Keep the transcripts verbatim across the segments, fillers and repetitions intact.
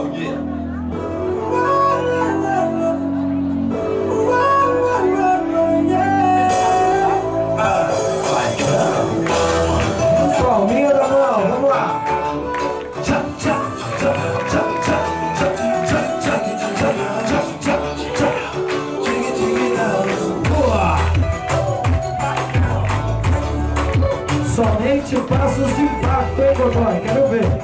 song again. Somente passos de impacto, hein, Godox? Quero ver.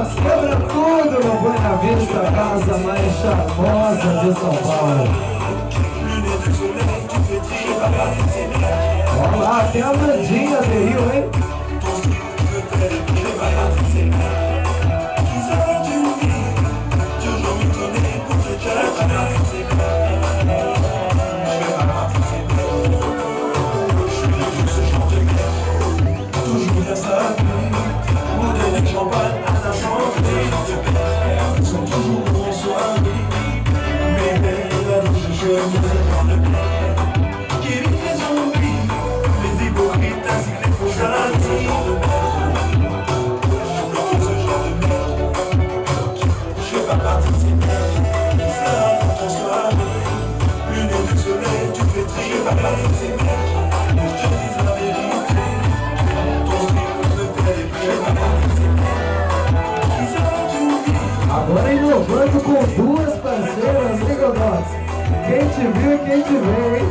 Quebra tudo, meu Buena Vista, a casa mais charmosa de São Paulo. Vamos lá, tem a Mandinha do Rio, hein? Agora inovando com duas parceiras, né, Godox? Quem te viu e quem te vê, hein?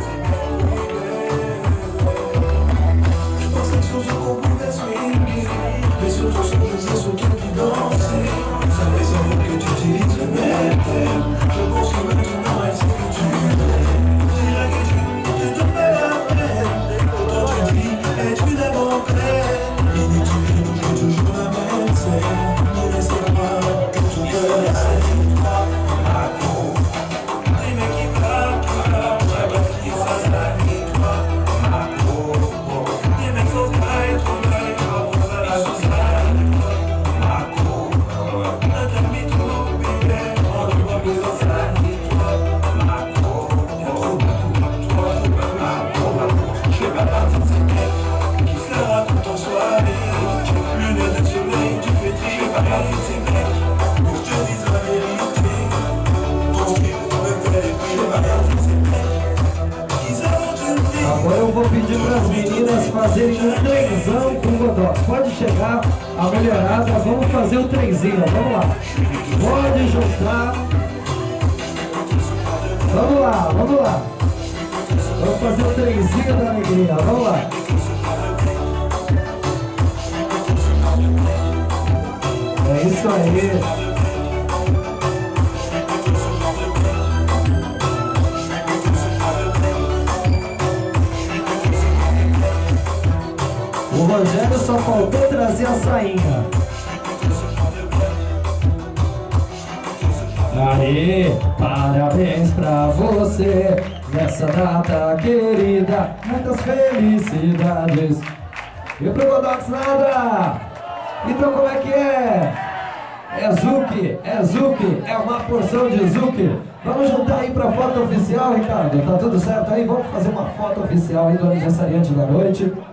Fazerem um trenzão com o Godox. Pode chegar a mulherada, vamos fazer o trenzinho, vamos lá. Pode juntar. Vamos lá, vamos lá. Vamos fazer o trenzinho da alegria, vamos lá. É isso aí. O Rogério só faltou trazer a sainha. Aê, parabéns pra você nessa data querida, muitas felicidades. E pro Godox nada. Então como é que é? É Zuki, é Zuki, é uma porção de Zuki. Vamos juntar aí pra foto oficial, Ricardo. Tá tudo certo aí? Vamos fazer uma foto oficial aí do aniversariante da noite.